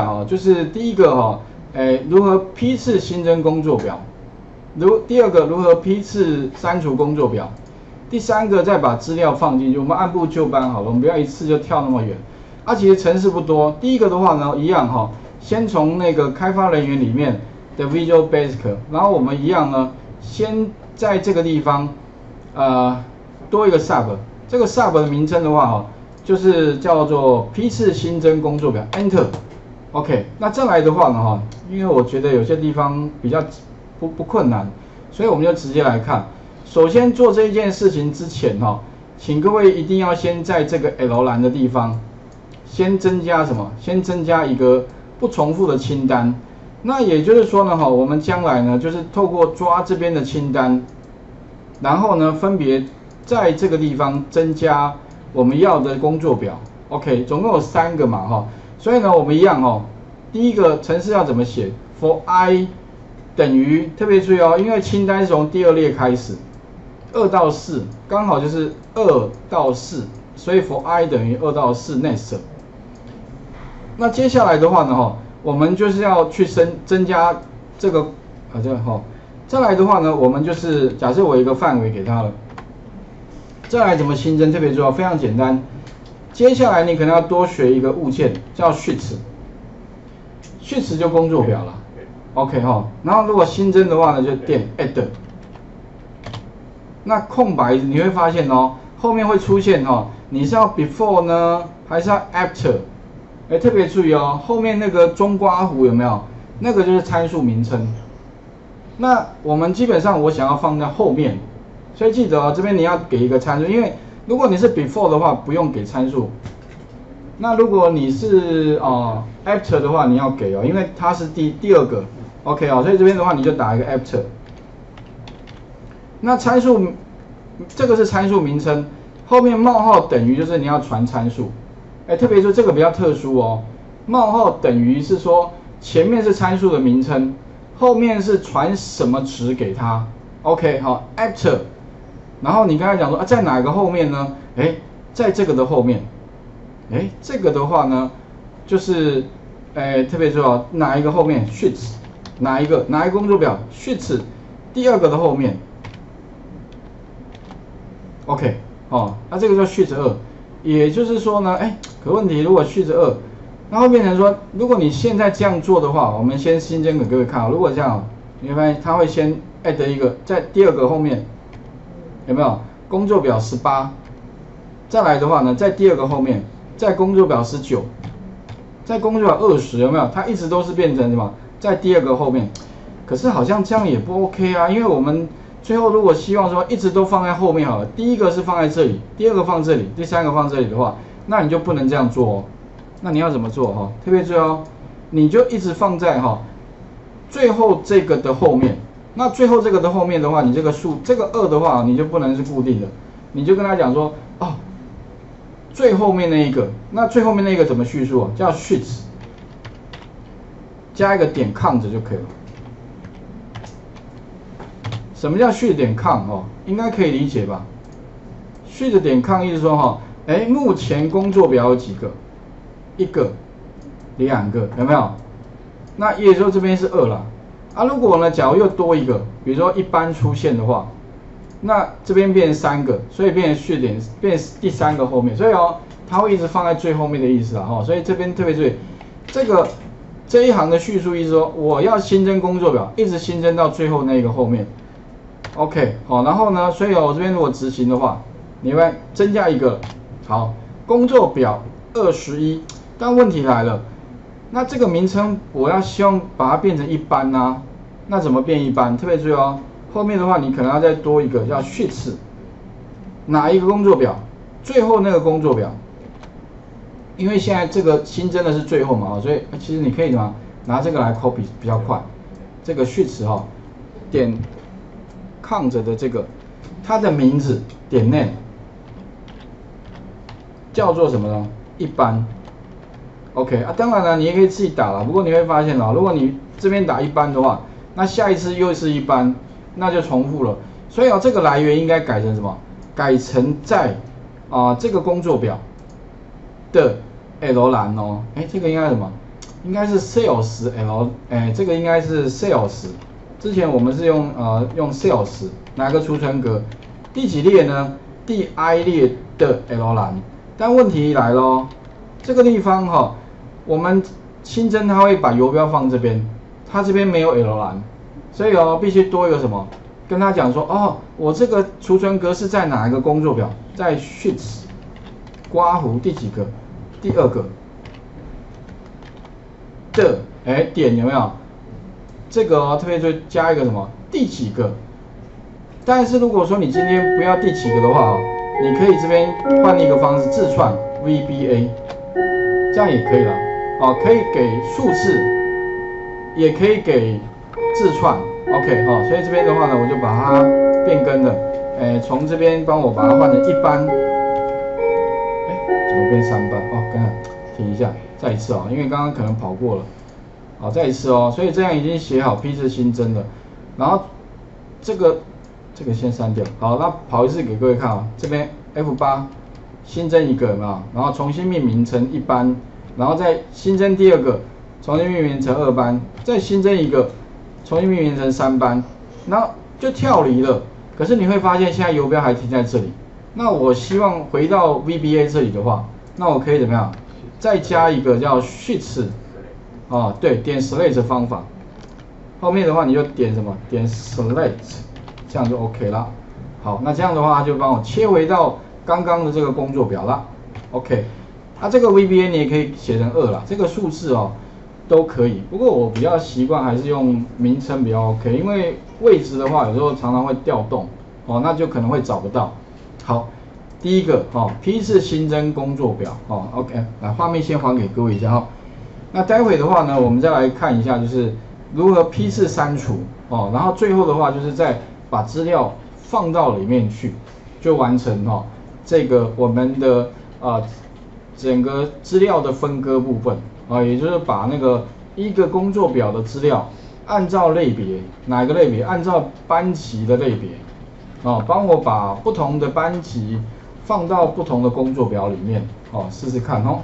好，就是第一个哈，如何批次新增工作表？第二个，如何批次删除工作表？第三个，再把资料放进去。我们按部就班好了，我们不要一次就跳那么远。其实程式不多。第一个的话呢，一样哈，先从那个开发人员里面的 Visual Basic， 然后我们一样呢，先在这个地方，多一个 Sub， 这个 Sub 的名称的话哈，就是叫做批次新增工作表 ，Enter。 OK， 那再来的话呢，因为我觉得有些地方比较不困难，所以我们就直接来看。首先做这一件事情之前请各位一定要先在这个 L 栏的地方先增加什么？先增加一个不重复的清单。那也就是说呢，我们将来呢就是透过抓这边的清单，然后呢分别在这个地方增加我们要的工作表。OK， 总共有三个嘛所以呢，我们一样第一个程式要怎么写 ？For I 等于特别注意因为清单是从第二列开始，2到4刚好就是2到4，所以 For I 等于2到4 next。那接下来的话呢，我们就是要去增加这个再来的话呢，我们就是假设我一个范围给它了，再来怎么新增？特别注意非常简单。 接下来你可能要多学一个物件叫 sheet，sheet 就工作表了 ，OK 然后如果新增的话呢，就点 Add。那空白你会发现后面会出现你是要 Before 呢，还是要 After？ 特别注意后面那个中括弧有没有？那个就是参数名称。那我们基本上我想要放在后面，所以记得这边你要给一个参数，因为 如果你是 before 的话，不用给参数。那如果你是after 的话，你要给因为它是第二个 ，OK 所以这边的话你就打一个 after。那参数这个是参数名称，后面冒号等于就是你要传参数。特别说这个比较特殊冒号等于是说前面是参数的名称，后面是传什么值给它 ，OK after。 然后你刚才讲说在哪个后面呢？在这个的后面。这个的话呢，就是特别注意哪一个后面 ？sheets 哪一个工作表 ？sheets 第二个的后面。OK， 那这个叫 sheets 2， 也就是说呢，可问题如果 sheets 2， 那后面人说，如果你现在这样做的话，我们先新增给各位看如果这样，你会发现它会先 add 一个在第二个后面。 有没有工作表18？再来的话呢，在第二个后面，在工作表19，在工作表20，有没有？它一直都是变成什么？在第二个后面。可是好像这样也不 OK 因为我们最后如果希望说一直都放在后面好了，第一个是放在这里，第二个放这里，第三个放这里的话，那你就不能这样做那你要怎么做特别注意你就一直放在最后这个的后面。 那最后这个的后面的话，你这个数这个2的话，你就不能是固定的，你就跟他讲说最后面那一个，那最后面那个怎么叙述叫 sheets 加一个点 count 就可以了。什么叫 sheet 点 count 应该可以理解吧 ？sheet 点 count 意思说目前工作表有几个？1个、2个，有没有？那也就是说这边是2啦。 如果呢，假如又多一个，比如说一般出现的话，那这边变3个，所以变序点变第三个后面，所以它会一直放在最后面的意思所以这边特别注意，这一行的叙述意思说，我要新增工作表，一直新增到最后那个后面。OK， 然后呢，所以我这边如果执行的话，你会增加一个，工作表21，但问题来了。 那这个名称我要希望把它变成一般那怎么变一般？特别注意后面的话你可能要再多一个叫 sheets， 哪一个工作表？最后那个工作表，因为现在这个新增的是最后嘛所以其实你可以拿这个来 copy 比较快。这个 sheets 点 count 的这个它的名字点 name 叫做什么呢？一般。 OK 当然了，你也可以自己打了。不过你会发现如果你这边打一般的话，那下一次又是一般，那就重复了。所以这个来源应该改成什么？改成在这个工作表的 L 栏这个应该什么？应该是 sales l， 这个应该是 sales。之前我们是用 sales 拿个储存格，第几列呢？第 i 列的 l 栏。但问题来咯，这个地方哈，我们新增它会把游标放这边，它这边没有 l 栏，所以必须多一个什么？ 跟他讲说，哦，我这个储存格是在哪一个工作表？在 Sheets 刮胡第几个？第二个的，点有没有？这个特别就加一个什么？第几个？但是如果说你今天不要第几个的话，你可以这边换一个方式自串 VBA， 这样也可以了。哦，可以给数字，也可以给自串。 OK 哈、哦，所以这边的话呢，我就把它变更了，从这边帮我把它换成一般，怎么变三班？哦，刚刚停一下，再一次哦，因为刚刚可能跑过了，好，再一次哦，所以这样已经写好批次新增了，然后这个先删掉，好，那跑一次给各位看哦，这边 F8 新增一个有没有？然后重新命名成一班，然后再新增第二个，重新命名成二班，再新增一个。 重新命名成三班，然后就跳离了。可是你会发现，现在游标还停在这里。那我希望回到 VBA 这里的话，那我可以怎么样？再加一个叫 Sheet 啊，对，点 Select 的方法。后面的话你就点什么？点 Select， 这样就 OK 啦。好，那这样的话就帮我切回到刚刚的这个工作表啦。OK， 那、这个 VBA 你也可以写成2啦，这个数字哦。 都可以，不过我比较习惯还是用名称比较 OK， 因为位置的话有时候常常会调动哦，那就可能会找不到。好，第一个哦，批次新增工作表哦 ，OK， 来画面先还给各位一下哈、哦。那待会的话呢，我们再来看一下就是如何批次删除哦，然后最后的话就是再把资料放到里面去，就完成哦这个我们的整个资料的分割部分。 啊，也就是把那个一个工作表的资料，按照类别，哪个类别？按照班级的类别，哦，帮我把不同的班级放到不同的工作表里面，哦，试试看哦。